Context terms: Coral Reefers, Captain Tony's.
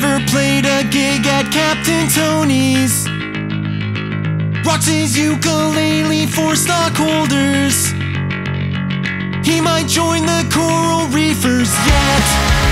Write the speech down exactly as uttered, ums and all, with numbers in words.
never played a gig at Captain Tony's. Rocks his ukulele for stockholders. He might join the Coral Reefers yet.